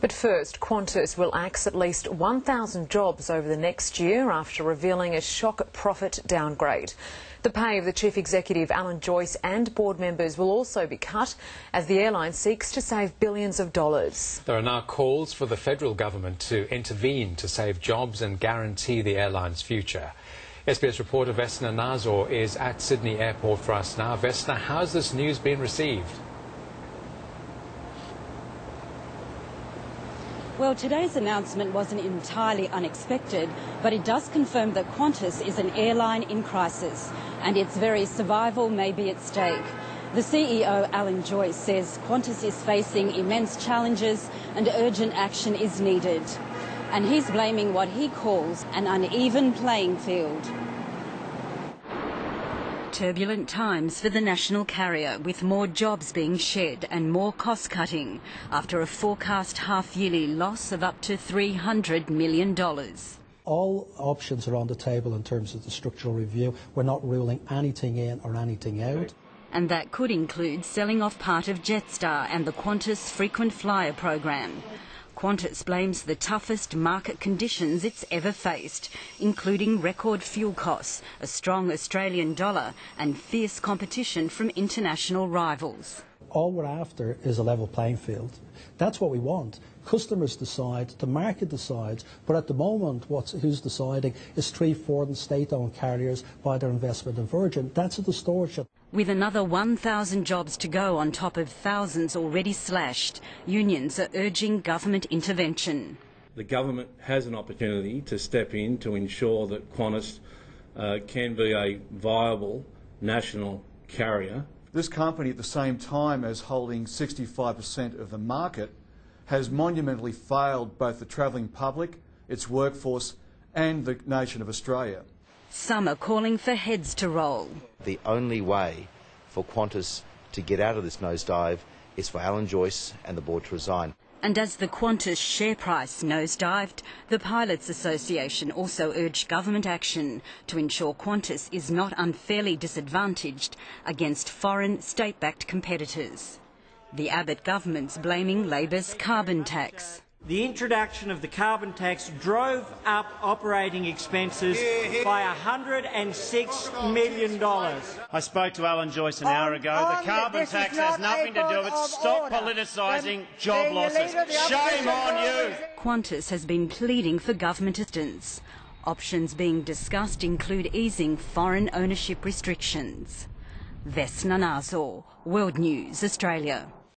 But first, Qantas will axe at least 1,000 jobs over the next year after revealing a shock profit downgrade. The pay of the chief executive, Alan Joyce, and board members will also be cut as the airline seeks to save billions of dollars. There are now calls for the federal government to intervene to save jobs and guarantee the airline's future. SBS reporter Vesna Nazor is at Sydney Airport for us now. Vesna, how's this news been received? Well, today's announcement wasn't entirely unexpected, but it does confirm that Qantas is an airline in crisis and its very survival may be at stake. The CEO, Alan Joyce, says Qantas is facing immense challenges and urgent action is needed. And he's blaming what he calls an uneven playing field. Turbulent times for the national carrier, with more jobs being shed and more cost cutting after a forecast half-yearly loss of up to $300 million. All options are on the table in terms of the structural review. We're not ruling anything in or anything out. And that could include selling off part of Jetstar and the Qantas frequent flyer program. Qantas blames the toughest market conditions it's ever faced, including record fuel costs, a strong Australian dollar and fierce competition from international rivals. All we're after is a level playing field. That's what we want. Customers decide, the market decides, but at the moment who's deciding is three foreign state-owned carriers by their investment in Virgin. That's a distortion. With another 1,000 jobs to go on top of thousands already slashed, unions are urging government intervention. The government has an opportunity to step in to ensure that Qantas can be a viable national carrier. This company, at the same time as holding 65% of the market, has monumentally failed both the travelling public, its workforce and the nation of Australia. Some are calling for heads to roll. The only way for Qantas to get out of this nosedive is for Alan Joyce and the board to resign. And as the Qantas share price nosedived, the Pilots Association also urged government action to ensure Qantas is not unfairly disadvantaged against foreign state-backed competitors. The Abbott government's blaming Labor's carbon tax. The introduction of the carbon tax drove up operating expenses by $106 million. I spoke to Alan Joyce an hour ago. The carbon tax has nothing to do with it. Stop politicising job losses. Shame on you. Qantas has been pleading for government assistance. Options being discussed include easing foreign ownership restrictions. Vesna Nazor, World News, Australia.